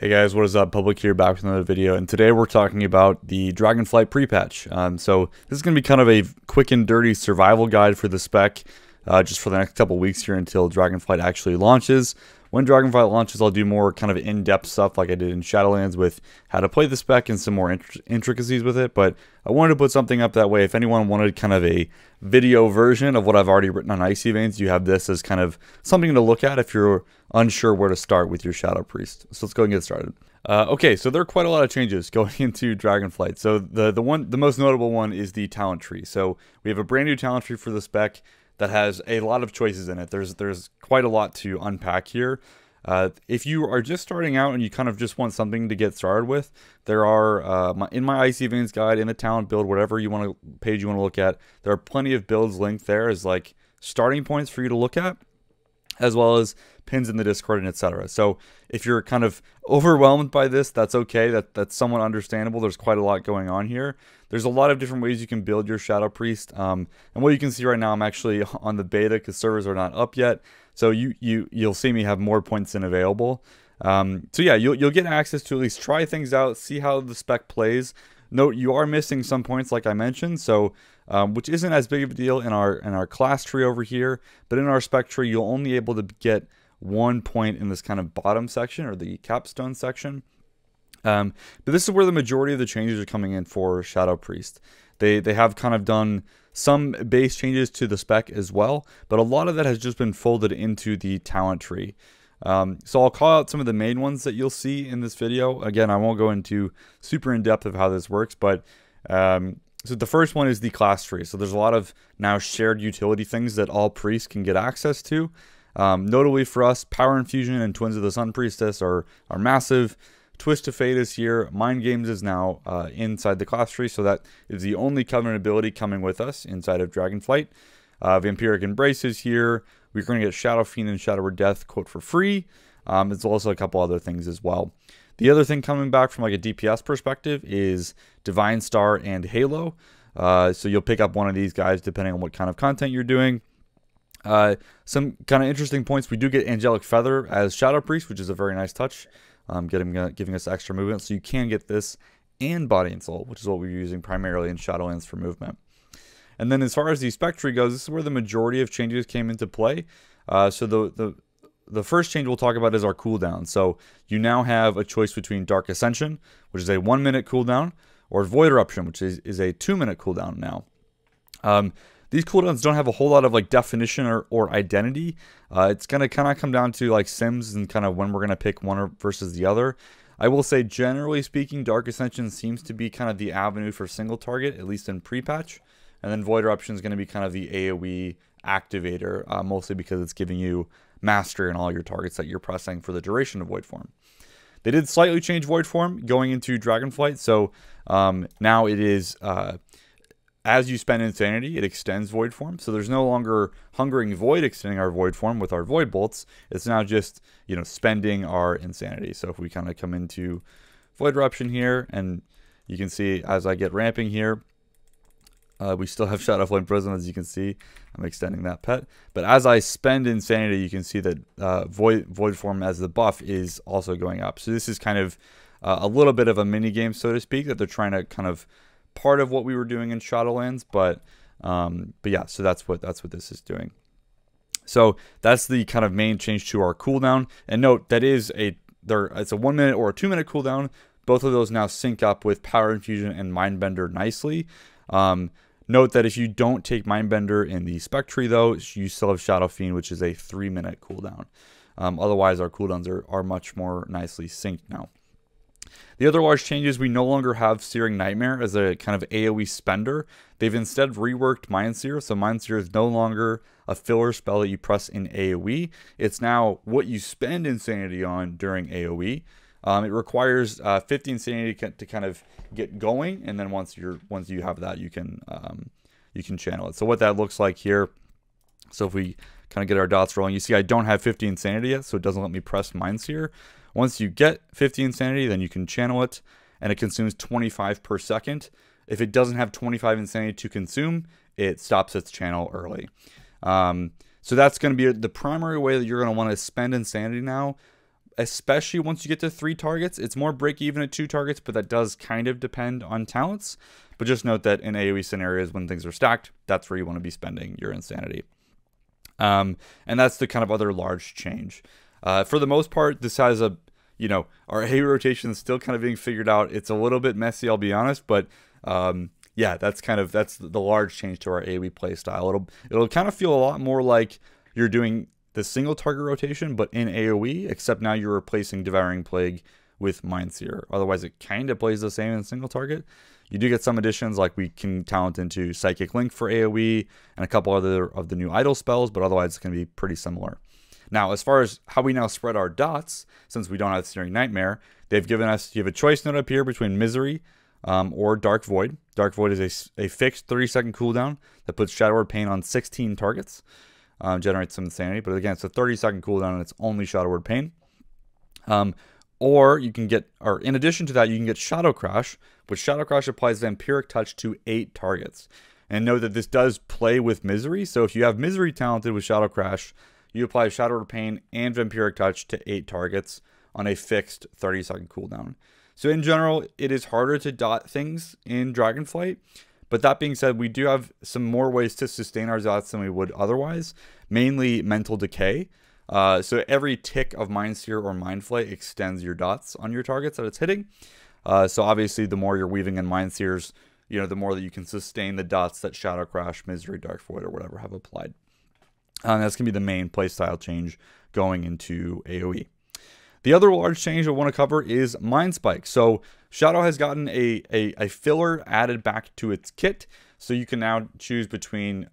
Hey guys, what is up? Public here, back with another video, and today we're talking about the Dragonflight pre-patch. So this is going to be kind of a quick and dirty survival guide for the spec, just for the next couple weeks here until Dragonflight actually launches. When Dragonflight launches, I'll do more kind of in-depth stuff like I did in Shadowlands with how to play the spec and some more intricacies with it, but I wanted to put something up that way. If anyone wanted kind of a video version of what I've already written on Icy Veins, you have this as kind of something to look at if you're unsure where to start with your Shadow Priest. So let's go and get started. Okay, so there are quite a lot of changes going into Dragonflight. So the most notable one is the talent tree. So we have a brand new talent tree for the spec that has a lot of choices in it. There's quite a lot to unpack here. If you are just starting out and you kind of just want something to get started with, there are, in my Icy Veins guide, in the talent build, whatever you want to, page you want to look at, there are plenty of builds linked there as like starting points for you to look at, as well as pins in the Discord and etc. So if you're kind of overwhelmed by this, that's okay. That's somewhat understandable. There's quite a lot going on here. There's a lot of different ways you can build your Shadow Priest. And what you can see right now, I'm actually on the beta because servers are not up yet. So you'll see me have more points than available. So yeah, you'll get access to at least try things out, see how the spec plays. Note you are missing some points like I mentioned, so which isn't as big of a deal in our class tree over here, but in our spec tree you'll only able to get 1 point in this kind of bottom section or the capstone section. But this is where the majority of the changes are coming in for Shadow Priest. They have kind of done some base changes to the spec as well, but a lot of that has just been folded into the talent tree. So I'll call out some of the main ones that you'll see in this video. Again, I won't go into super in-depth of how this works, but so the first one is the class tree. So there's a lot of now shared utility things that all priests can get access to. Notably for us, Power Infusion and Twins of the Sun Priestess are massive. Twist of Fate is here. Mind Games is now inside the class tree, so that is the only covenant ability coming with us inside of Dragonflight. Vampiric Embrace is here. We're going to get Shadow Fiend and Shadow Word Death quote for free. It's also a couple other things as well. The other thing coming back from like a DPS perspective is Divine Star and Halo. So you'll pick up one of these guys depending on what kind of content you're doing. Some kind of interesting points. We do get Angelic Feather as Shadow Priest, which is a very nice touch, giving us extra movement. So you can get this and Body and Soul, which is what we're using primarily in Shadowlands for movement. And then as far as the spec tree goes, this is where the majority of changes came into play. So the first change we'll talk about is our cooldown. So you now have a choice between Dark Ascension, which is a 1-minute cooldown, or Void Eruption, which is a 2-minute cooldown now. These cooldowns don't have a whole lot of like definition or identity. It's going to kind of come down to like sims and kind of when we're going to pick one versus the other. I will say generally speaking, Dark Ascension seems to be kind of the avenue for single target, at least in pre-patch. And then Void Eruption is going to be kind of the AoE activator, mostly because it's giving you mastery on all your targets that you're pressing for the duration of Void Form. They did slightly change Void Form going into Dragonflight, so now it is, as you spend Insanity, it extends Void Form. So there's no longer Hungering Void extending our Void Form with our Void Bolts. It's now just, you know, spending our Insanity. So if we kind of come into Void Eruption here, and you can see as I get ramping here, we still have Shadowflame Prism, as you can see. I'm extending that pet. But as I spend Insanity, you can see that Void Form as the buff is also going up. So this is kind of a little bit of a mini-game, so to speak, that they're trying to kind of part of what we were doing in Shadowlands. But yeah, so that's what this is doing. So that's the kind of main change to our cooldown. And note, that is it's a 1-minute or a 2-minute cooldown. Both of those now sync up with Power Infusion and Mindbender nicely. Note that if you don't take Mindbender in the spec tree, though, you still have Shadow Fiend, which is a 3-minute cooldown. Otherwise, our cooldowns are much more nicely synced now. The other large change is we no longer have Searing Nightmare as a kind of AoE spender. They've instead reworked Mind Seer, so Mind Seer is no longer a filler spell that you press in AoE. It's now what you spend Insanity on during AoE. It requires 50 Insanity to kind of get going, and then once you have that, you can channel it. So what that looks like here. So if we kind of get our dots rolling, you see I don't have 50 Insanity yet, so it doesn't let me press Mind Seer. Once you get 50 Insanity, then you can channel it, and it consumes 25 per second. If it doesn't have 25 Insanity to consume, it stops its channel early. So that's going to be the primary way that you're going to want to spend Insanity now. especially once you get to 3 targets. It's more break even at 2 targets, but that does kind of depend on talents. But just note that in AoE scenarios, when things are stacked, that's where you want to be spending your insanity. And that's the kind of other large change. For the most part, this has a, our AoE rotation is still kind of being figured out. It's a little bit messy, I'll be honest, but yeah, that's the large change to our AoE playstyle. It'll kind of feel a lot more like you're doing the single target rotation, but in AoE, except now you're replacing Devouring Plague with Mind Seer. Otherwise, it kind of plays the same in single target. You do get some additions, like we can talent into Psychic Link for AoE and a couple other of the new idle spells, but otherwise it's going to be pretty similar. Now, as far as how we now spread our dots, since we don't have Searing Nightmare, they've given us, you have a choice note up here between Misery or Dark Void. Dark Void is a fixed 30-second cooldown that puts Shadow Word Pain on 16 targets, generates some insanity, but again, it's a 30-second cooldown and it's only Shadow Word Pain. Or you can get, or in addition to that, you can get Shadow Crash, but Shadow Crash applies Vampiric Touch to 8 targets. And know that this does play with Misery, so if you have Misery talented with Shadow Crash, you apply Shadow Word Pain and Vampiric Touch to 8 targets on a fixed 30-second cooldown. So in general, it is harder to dot things in Dragonflight, but that being said, we do have some more ways to sustain our dots than we would otherwise, mainly Mental Decay. So every tick of Mind Seer or Mind Flay extends your dots on your targets that it's hitting. So obviously, the more you're weaving in Mind Seers, the more that you can sustain the dots that Shadow Crash, Misery, Dark Void, or whatever have applied. And that's going to be the main playstyle change going into AoE. The other large change I want to cover is Mind Spike. So Shadow has gotten a filler added back to its kit. So you can now choose between...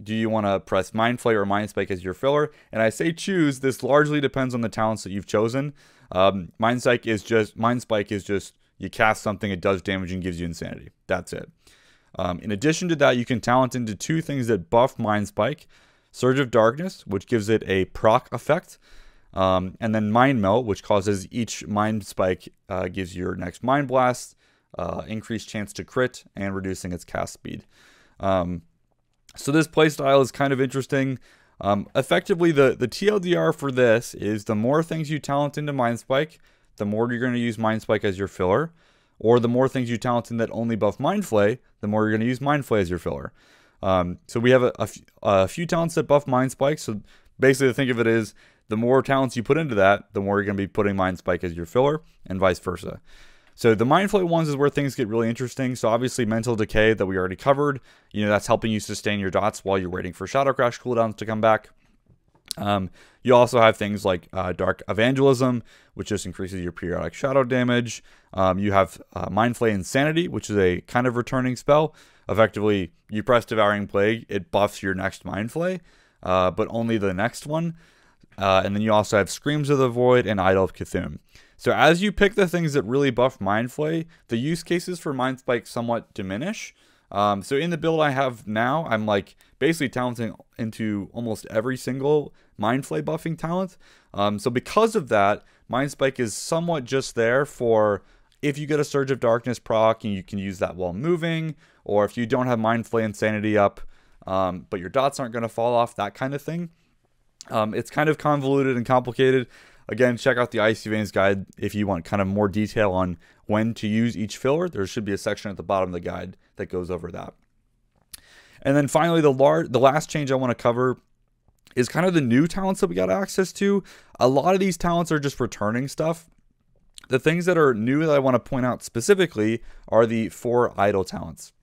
do you want to press Mind Flay or Mind Spike as your filler? And I say choose. This largely depends on the talents that you've chosen. Mind Spike is just you cast something, it does damage and gives you insanity. That's it. In addition to that, you can talent into 2 things that buff Mind Spike: Surge of Darkness, which gives it a proc effect, and then Mind Melt, which causes each Mind Spike gives your next Mind Blast, increased chance to crit, and reducing its cast speed. So this playstyle is kind of interesting. Effectively, the TLDR for this is the more things you talent into Mind Spike, the more you're going to use Mind Spike as your filler. Or the more things you talent in that only buff Mind Flay, the more you're going to use Mind Flay as your filler. So we have a few talents that buff Mind Spike. So basically, think of it as the more talents you put into that, the more you're going to be putting Mind Spike as your filler, and vice versa. So the Mind Flay ones is where things get really interesting. So obviously Mental Decay that we already covered, that's helping you sustain your dots while you're waiting for Shadow Crash cooldowns to come back. You also have things like Dark Evangelism, which just increases your periodic shadow damage. You have Mind Flay Insanity, which is a kind of returning spell. Effectively, you press Devouring Plague, it buffs your next Mind Flay, but only the next one. And then you also have Screams of the Void and Idol of C'Thun. So as you pick the things that really buff Mind Flay, the use cases for Mind Spike somewhat diminish. So in the build I have now, I'm like basically talenting into almost every single Mind Flay buffing talent. So because of that, Mind Spike is somewhat just there for if you get a Surge of Darkness proc and you can use that while moving, or if you don't have Mind Flay Insanity up, but your dots aren't going to fall off, that kind of thing. It's kind of convoluted and complicated. Again, check out the Icy Veins guide if you want kind of more detail on when to use each filler. There should be a section at the bottom of the guide that goes over that. And then finally, the last change I want to cover is kind of the new talents that we got access to. A lot of these talents are just returning stuff. The things that are new that I want to point out specifically are the 4 idle talents.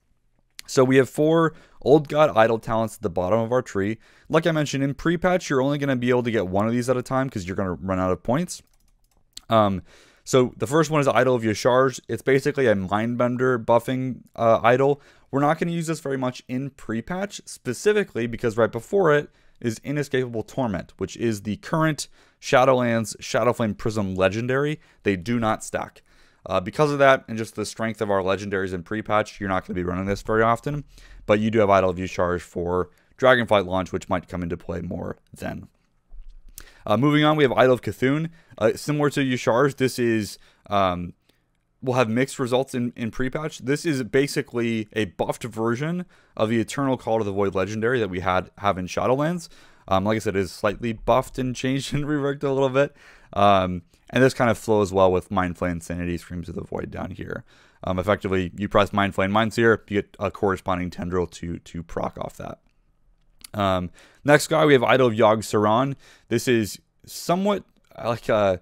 So we have 4 Old God Idol talents at the bottom of our tree. Like I mentioned, in pre-patch, you're only going to be able to get 1 of these at a time because you're going to run out of points. So the first one is Idol of Y'Sharj. It's basically a Mindbender buffing idol. We're not going to use this very much in pre-patch, specifically because right before it is Inescapable Torment, which is the current Shadowlands Shadowflame Prism Legendary. They do not stack. Because of that, and just the strength of our legendaries in pre-patch, you're not going to be running this very often. But you do have Idol of Y'Sharj for Dragonflight launch, which might come into play more then. Moving on, we have Idol of C'Thun. Similar to Y'Sharj, this is... we'll have mixed results in pre-patch. This is basically a buffed version of the Eternal Call to the Void Legendary that we have in Shadowlands. Like I said, it is slightly buffed and changed and reworked a little bit. And this kind of flows well with Mind Flay Insanity, Screams of the Void down here. Effectively, you press Mind Flay and Mind Seer, you get a corresponding tendril to proc off that. Next guy, we have Idol of Y'ogg-Saron. This is somewhat like a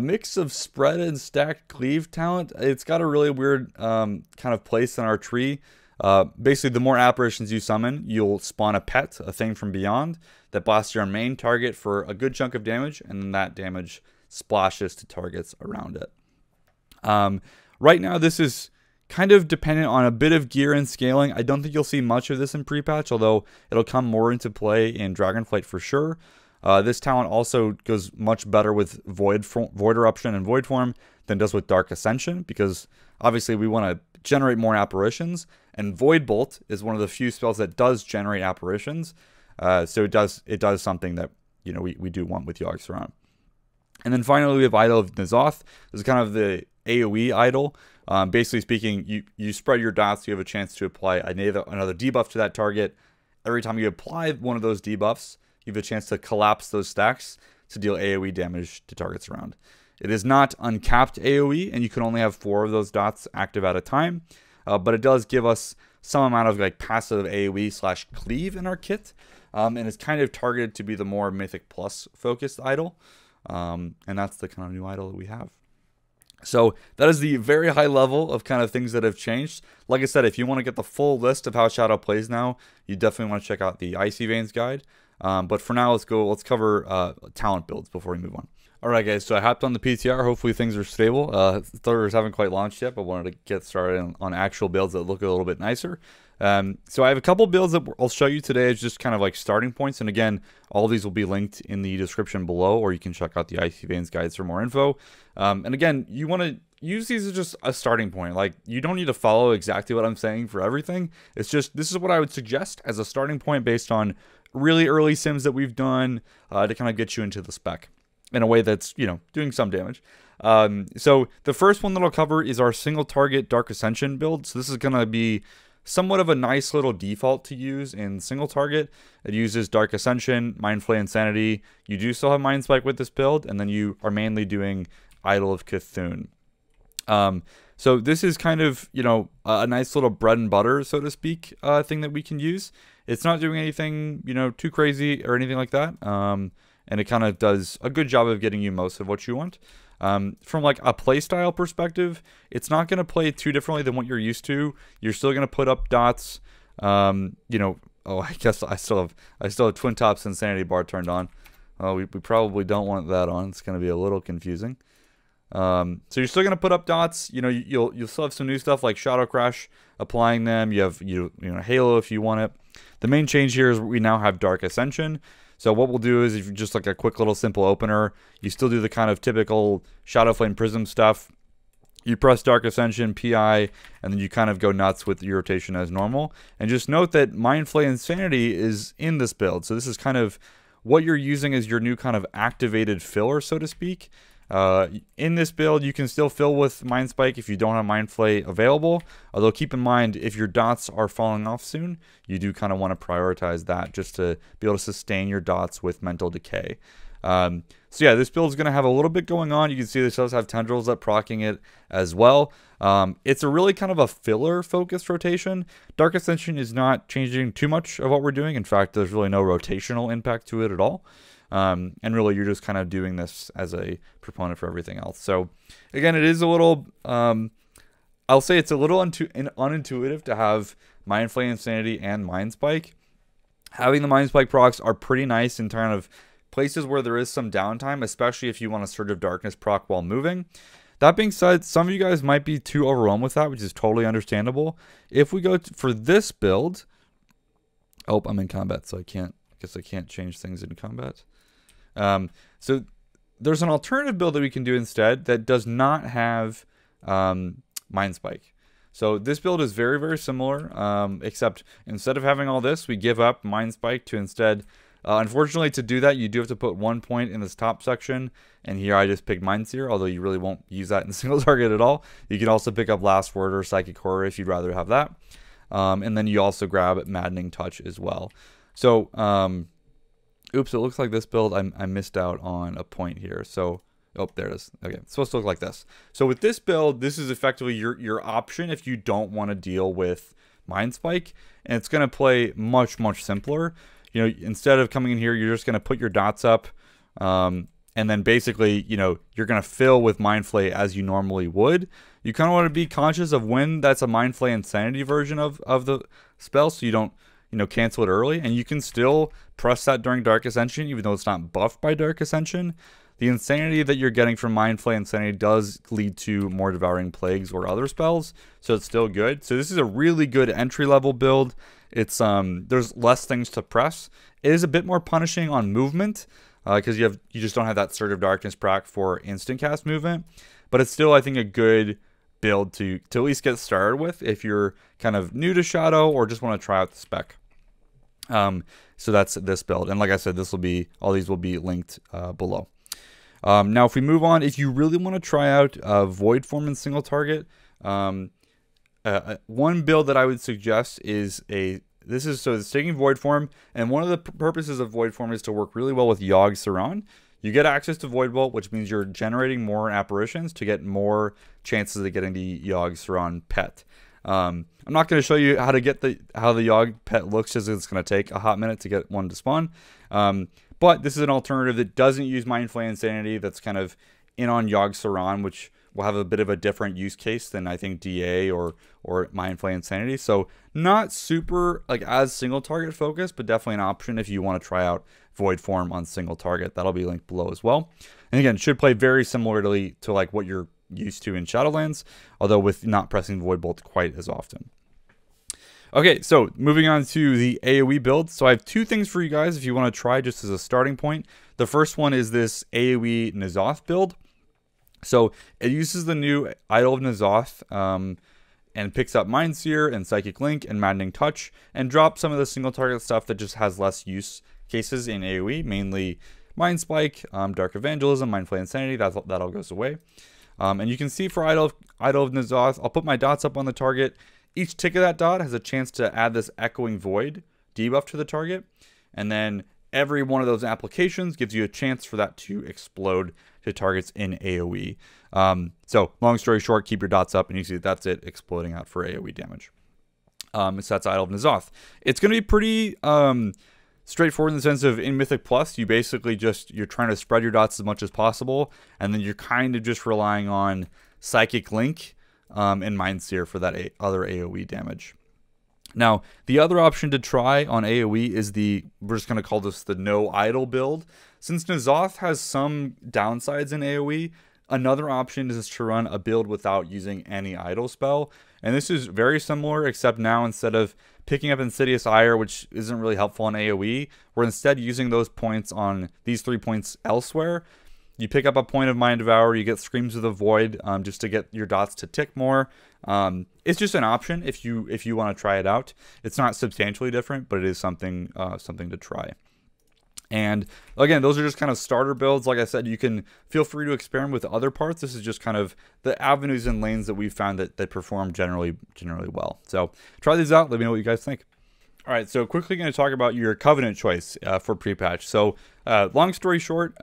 mix of spread and stacked cleave talent. It's got a really weird kind of place in our tree. Basically, the more apparitions you summon, you'll spawn a pet, a thing from beyond, that blasts your main target for a good chunk of damage, and then that damage splashes to targets around it. Right now, this is kind of dependent on a bit of gear and scaling. I don't think you'll see much of this in pre-patch, although it'll come more into play in Dragonflight for sure. This talent also goes much better with Void Eruption and Void Form than does with Dark Ascension, because obviously we want to generate more apparitions, and Void Bolt is one of the few spells that does generate apparitions, so it does something that, you know, we do want with Y'ogg-Saron. And then finally we have Idol of N'Zoth. This is kind of the AoE idol. Basically speaking, you spread your dots, you have a chance to apply another debuff to that target. Every time you apply one of those debuffs, you have a chance to collapse those stacks to deal AoE damage to targets around. It is not uncapped AoE, and you can only have 4 of those dots active at a time, but it does give us some amount of like passive AoE slash cleave in our kit, and it's kind of targeted to be the more Mythic Plus focused idol, and that's the kind of new idol that we have. So that is the very high level of kind of things that have changed. Like I said, if you want to get the full list of how Shadow plays now, you definitely want to check out the Icy Veins guide. But for now, let's cover talent builds before we move on. All right, guys, so I hopped on the PTR. Hopefully things are stable. Thirds haven't quite launched yet, but wanted to get started on actual builds that look a little bit nicer. So I have a couple builds that I'll show you today as just kind of like starting points. And again, all of these will be linked in the description below, or you can check out the Icy Veins guides for more info. And again, you want to use these as just a starting point. Like, you don't need to follow exactly what I'm saying for everything. It's just, this is what I would suggest as a starting point based on really early sims that we've done to kind of get you into the spec in a way that's, you know, doing some damage. So the first one that I'll cover is our single target Dark Ascension build. So this is going to be somewhat of a nice little default to use in single target. It uses Dark Ascension, Mind Flay Insanity. You do still have Mind Spike with this build, and then you are mainly doing Idol of C'Thun. So this is kind of, you know, a nice little bread and butter, so to speak, thing that we can use. It's not doing anything, you know, too crazy or anything like that. And it kind of does a good job of getting you most of what you want. From like a playstyle perspective, it's not going to play too differently than what you're used to. You're still going to put up dots. You know, oh, I guess I still have Twin Tops Insanity Bar turned on. We probably don't want that on. It's going to be a little confusing. So you're still going to put up dots. You know, you'll still have some new stuff like Shadow Crash, applying them. You have you know Halo if you want it. The main change here is we now have Dark Ascension. So what we'll do is, if you're just like a quick little simple opener, you still do the kind of typical Shadowflame Prism stuff. You press Dark Ascension, PI, and then you kind of go nuts with your rotation as normal. And just note that Mind Flay Insanity is in this build. So this is kind of what you're using as your new kind of activated filler, so to speak. In this build, you can still fill with Mind Spike if you don't have Mind Flay available. Although keep in mind, if your dots are falling off soon, you do kind of want to prioritize that just to be able to sustain your dots with Mental Decay. So yeah, this build is going to have a little bit going on. You can see this does have tendrils that procking it as well. It's a really kind of a filler focused rotation. Dark Ascension is not changing too much of what we're doing. In fact, there's really no rotational impact to it at all. And really, you're just kind of doing this as a proponent for everything else. So again, it is a little, I'll say it's a little unintuitive to have Mind Flay Insanity and Mind Spike. Having the Mind Spike procs are pretty nice in kind of places where there is some downtime, especially if you want a Surge of Darkness proc while moving. That being said, some of you guys might be too overwhelmed with that, which is totally understandable. If we go for this build, oh, I'm in combat, so I guess I can't change things in combat. So there's an alternative build that we can do instead that does not have Mind Spike. So this build is very, very similar, except instead of having all this, we give up Mind Spike to instead, unfortunately to do that, you do have to put 1 point in this top section. And here I just picked Mind Seer, although you really won't use that in single target at all. You can also pick up Last Word or Psychic Horror if you'd rather have that. And then you also grab Maddening Touch as well. So Oops, it looks like this build, I missed out on a point here. So, oh, there it is. Okay, it's supposed to look like this. So with this build, this is effectively your option if you don't want to deal with Mind Spike. And it's going to play much, much simpler. You know, instead of coming in here, you're just going to put your dots up. And then basically, you know, you're going to fill with Mind Flay as you normally would. You kind of want to be conscious of when that's a Mind Flay Insanity version of the spell, so you don't, you know, cancel it early. And you can still press that during Dark Ascension, even though it's not buffed by Dark Ascension. The Insanity that you're getting from Mind Flay Insanity does lead to more Devouring Plagues or other spells, so it's still good. So this is a really good entry-level build. It's there's less things to press. It is a bit more punishing on movement, because you just don't have that Surge of Darkness proc for instant cast movement. But it's still, I think, a good build to at least get started with if you're kind of new to Shadow or just want to try out the spec. So that's this build. And like I said, this will be, all these will be linked below. Now, if we move on, if you really want to try out Void Form and Single Target, one build that I would suggest is a... so it's taking Void Form, and one of the purposes of Void Form is to work really well with Yogg-Saron. You get access to Void Bolt, which means you're generating more apparitions to get more chances of getting the Yogg-Saron pet. I'm not going to show you how to get how the Yogg pet looks, just it's going to take a hot minute to get one to spawn. But this is an alternative that doesn't use Mind Flay Insanity, that's kind of in on Yogg-Saron, which will have a bit of a different use case than I think DA or Mind Flay Insanity. So not super like as single target focused, but definitely an option if you want to try out Void Form on single target. That'll be linked below as well. And again, should play very similarly to like what you're used to in Shadowlands, although with not pressing Void Bolt quite as often. Okay, so moving on to the AoE build. So I have two things for you guys if you want to try just as a starting point. The first one is this AoE N'Zoth build. So it uses the new Idol of N'Zoth and picks up Mind Seer and Psychic Link and Maddening Touch and drops some of the single target stuff that just has less use cases in AoE, mainly Mind Spike, Dark Evangelism, Mind Flay Insanity. That all goes away. And you can see for Idol of N'Zoth, I'll put my dots up on the target. Each tick of that dot has a chance to add this Echoing Void debuff to the target. And then every one of those applications gives you a chance for that to explode to targets in AoE. So long story short, keep your dots up and you see that's it exploding out for AoE damage. So that's Idol of N'Zoth. It's going to be pretty straightforward in the sense of in Mythic Plus, you basically just, you're trying to spread your dots as much as possible. And then you're kind of just relying on Psychic Link and Mind Seer for that other AoE damage. Now, the other option to try on AoE is the, we're just going to call this the no idle build. Since N'Zoth has some downsides in AoE, another option is to run a build without using any idle spell. And this is very similar, except now instead of picking up Insidious Ire, which isn't really helpful on AoE, we're instead using those points on these 3 points elsewhere. You pick up a point of Mind Devourer, you get Screams of the Void just to get your dots to tick more. It's just an option if you want to try it out. It's not substantially different, but it is something something to try. And again, those are just kind of starter builds. Like I said, you can feel free to experiment with other parts. This is just kind of the avenues and lanes that we've found that perform generally well. So try these out. Let me know what you guys think. All right, so quickly going to talk about your Covenant choice for pre-patch. So long story short,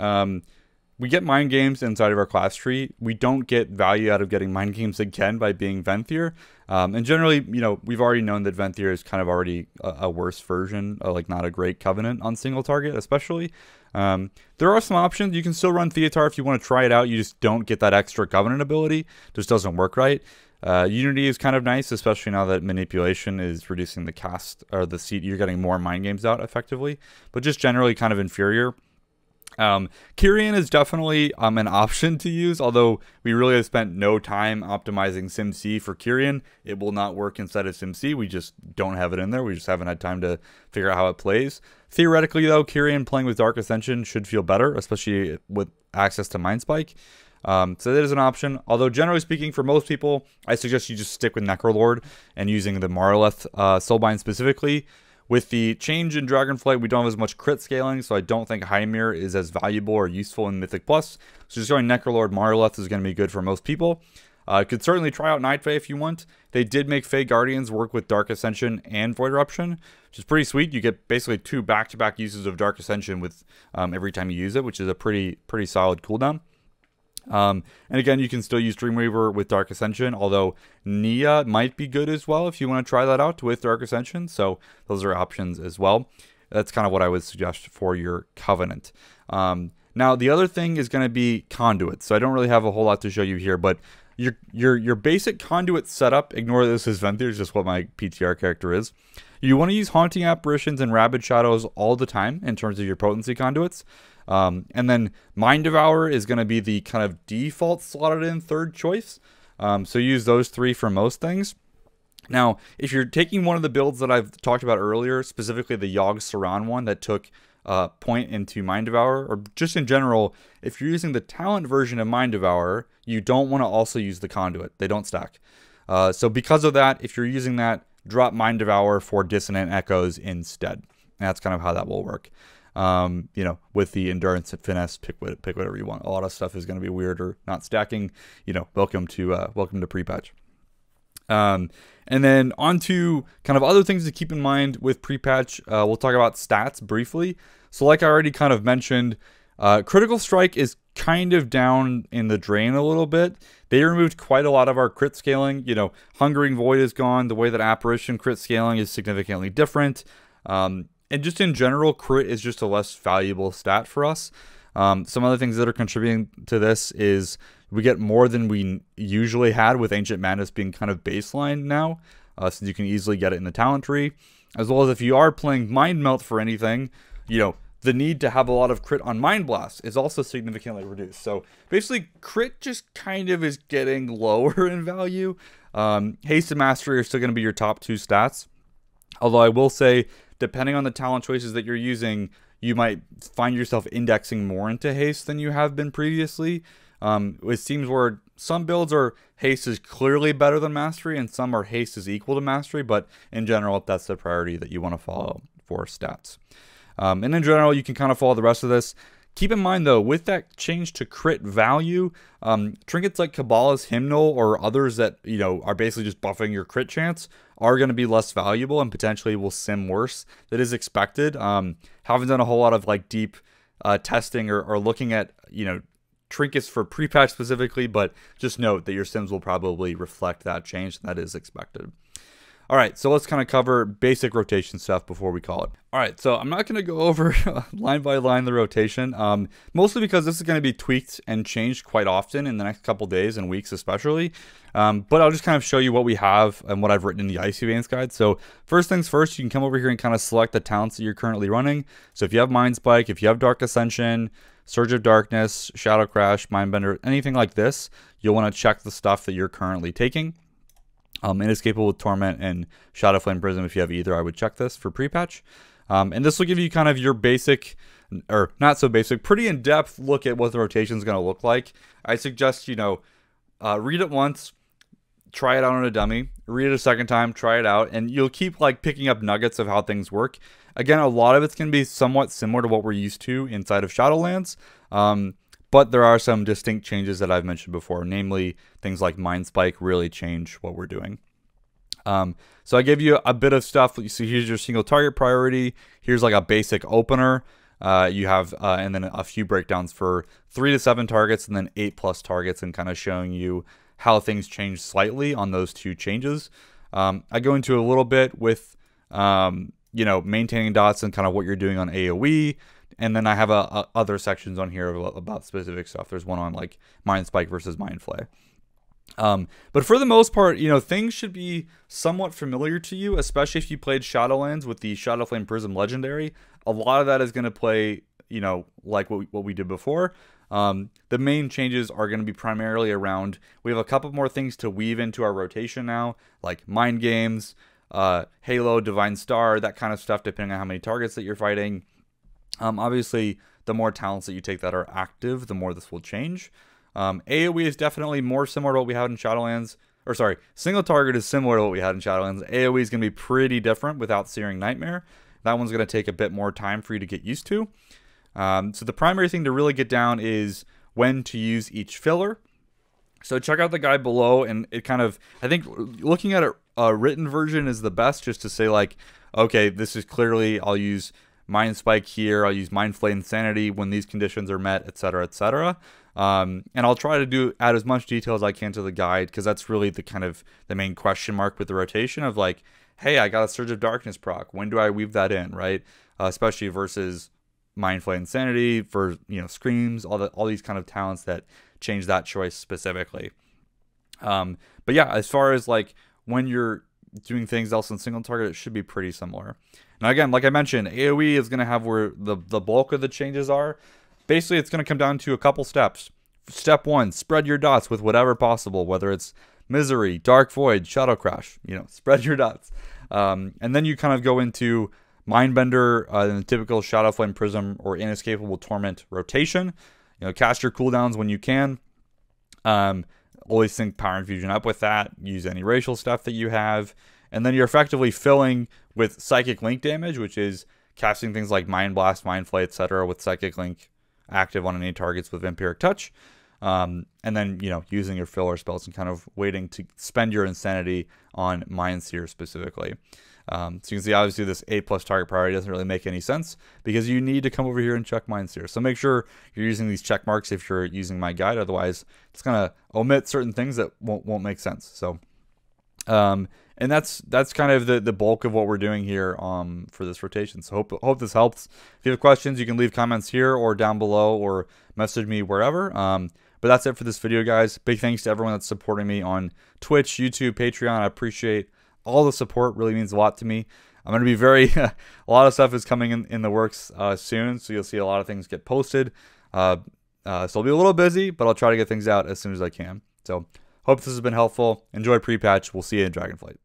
we get Mind Games inside of our class tree. We don't get value out of getting Mind Games again by being Venthyr. And generally, you know, we've already known that Venthyr is kind of already a worse version, like not a great Covenant on single target, especially. There are some options. You can still run Theotar if you want to try it out. You just don't get that extra Covenant ability. It just doesn't work right. Unity is kind of nice, especially now that Manipulation is reducing the cast or the seat. You're getting more Mind Games out effectively, but just generally kind of inferior. Kyrian is definitely an option to use, although we really have spent no time optimizing SimC for Kyrian. It will not work inside of SimC. We just don't have it in there. We just haven't had time to figure out how it plays. Theoretically, though, Kyrian playing with Dark Ascension should feel better, especially with access to Mind Spike. So that is an option. Although, generally speaking, for most people, I suggest you just stick with Necrolord and using the Marleth Soulbind specifically. With the change in Dragonflight, we don't have as much crit scaling, so I don't think Hymir is as valuable or useful in Mythic Plus. So just going Necrolord Marleth is going to be good for most people. You could certainly try out Night Fae if you want. They did make Fae Guardians work with Dark Ascension and Void Eruption, which is pretty sweet. You get basically two back-to-back uses of Dark Ascension with every time you use it, which is a pretty solid cooldown. And again, you can still use Dreamweaver with Dark Ascension, although Nia might be good as well if you want to try that out with Dark Ascension. So those are options as well. That's kind of what I would suggest for your Covenant. Now, the other thing is going to be Conduits. So I don't really have a whole lot to show you here, but your basic Conduit setup, ignore this as Venthyr, is just what my PTR character is. You want to use Haunting Apparitions and Rabid Shadows all the time in terms of your Potency Conduits. And then Mind Devourer is going to be the kind of default slotted in third choice. So use those three for most things. Now, if you're taking one of the builds that I've talked about earlier, specifically the Yogg Saron one that took point into Mind Devourer, or just in general, if you're using the talent version of Mind Devourer, you don't want to also use the Conduit. They don't stack. So because of that, if you're using that, drop Mind Devourer for Dissonant Echoes instead. And that's kind of how that will work. You know, with the endurance and finesse, pick whatever you want. A lot of stuff is going to be weird or not stacking. You know, welcome to pre-patch. And then on to kind of other things to keep in mind with pre-patch. We'll talk about stats briefly. So like I already kind of mentioned, Critical Strike is kind of down in the drain a little bit. They removed quite a lot of our crit scaling. You know, Hungering Void is gone. The way that Apparition crit scaling is significantly different. And just in general, crit is just a less valuable stat for us. Some other things that are contributing to this is we get more than we usually had with Ancient Madness being kind of baseline now, since you can easily get it in the talent tree. As well as if you are playing Mind Melt for anything, you know, the need to have a lot of crit on Mind Blast is also significantly reduced. So basically, crit just kind of is getting lower in value. Haste and Mastery are still going to be your top two stats. Although I will say, depending on the talent choices that you're using, you might find yourself indexing more into haste than you have been previously. It seems where some builds are haste is clearly better than mastery, and some are haste is equal to mastery, but in general, that's the priority that you want to follow for stats. And in general, you can kind of follow the rest of this. Keep in mind, though, with that change to crit value, trinkets like Kabbalah's Hymnal or others that, you know, are basically just buffing your crit chance are going to be less valuable and potentially will sim worse. That is expected. Haven't done a whole lot of, like, deep testing or looking at, you know, trinkets for pre-patch specifically, but just note that your sims will probably reflect that change. That is expected. All right, so let's kind of cover basic rotation stuff before we call it. All right, so I'm not going to go over line by line the rotation, mostly because this is going to be tweaked and changed quite often in the next couple days and weeks especially. But I'll just kind of show you what we have and what I've written in the Icy Veins guide. So first things first, you can come over here and kind of select the talents that you're currently running. So if you have Mind Spike, if you have Dark Ascension, Surge of Darkness, Shadow Crash, Mindbender, anything like this, you'll want to check the stuff that you're currently taking. Inescapable with Torment and Shadowflame Prism, if you have either, I would check this for pre-patch. And this will give you kind of your basic, or not so basic, pretty in-depth look at what the rotation is going to look like. I suggest, you know, read it once, try it out on a dummy, read it a second time, try it out, and you'll keep, like, picking up nuggets of how things work. Again, a lot of it's going to be somewhat similar to what we're used to inside of Shadowlands, but there are some distinct changes that I've mentioned before, namely things like Mind Spike really change what we're doing. So I gave you a bit of stuff. You see, here's your single target priority. Here's like a basic opener. You have, and then a few breakdowns for 3 to 7 targets and then 8+ targets, and kind of showing you how things change slightly on those two changes. I go into a little bit with, you know, maintaining dots and kind of what you're doing on AoE. And then I have other sections on here about specific stuff. There's one on like Mind Spike versus Mind Flay. But for the most part, you know, things should be somewhat familiar to you, especially if you played Shadowlands with the Shadowflame Prism Legendary. A lot of that is going to play, you know, like what we did before. The main changes are going to be primarily around, we have a couple more things to weave into our rotation now, like Mind Games, Halo, Divine Star, that kind of stuff, depending on how many targets that you're fighting. Obviously, the more talents that you take that are active, the more this will change. AoE is definitely more similar to what we had in Shadowlands. Or sorry, single target is similar to what we had in Shadowlands. AoE is going to be pretty different without Searing Nightmare. That one's going to take a bit more time for you to get used to. So the primary thing to really get down is when to use each filler. So check out the guide below, and it kind of, I think looking at a written version is the best, just to say like, okay, this is clearly, I'll use Mind Spike here, I'll use Mind Flay Insanity when these conditions are met, etc., etc. And I'll try to add as much detail as I can to the guide, because that's really the kind of the main question mark with the rotation of like, hey, I got a Surge of Darkness proc, when do I weave that in, right? Especially versus Mind Flay Insanity for, you know, Screams, all these kind of talents that change that choice specifically. But yeah, as far as like when you're doing things else in single target, it should be pretty similar. Now again, like I mentioned, AoE is going to have where the bulk of the changes are. Basically, it's going to come down to a couple steps. Step one, spread your dots with whatever possible, whether it's Misery, Dark Void, Shadow Crash, you know, spread your dots. And then you kind of go into Mindbender, in the typical Shadowflame Prism or Inescapable Torment rotation. You know, cast your cooldowns when you can. Always sync Power Infusion up with that. Use any racial stuff that you have. And then you're effectively filling with Psychic Link damage, which is casting things like Mind Blast, Mind Flay, etc. with Psychic Link active on any targets with Vampiric Touch. And then, you know, using your filler spells and kind of waiting to spend your Insanity on Mind Seer specifically. So you can see, obviously, this A+ target priority doesn't really make any sense because you need to come over here and check Mind Seer. So make sure you're using these check marks if you're using my guide. Otherwise, it's going to omit certain things that won't make sense. So, and that's kind of the bulk of what we're doing here for this rotation. So hope this helps. If you have questions, you can leave comments here or down below or message me wherever. But that's it for this video, guys. Big thanks to everyone that's supporting me on Twitch, YouTube, Patreon. I appreciate all the support, really means a lot to me. I'm going to be a lot of stuff is coming in the works soon, so you'll see a lot of things get posted. So I'll be a little busy, but I'll try to get things out as soon as I can. So hope this has been helpful. Enjoy pre-patch. We'll see you in Dragonflight.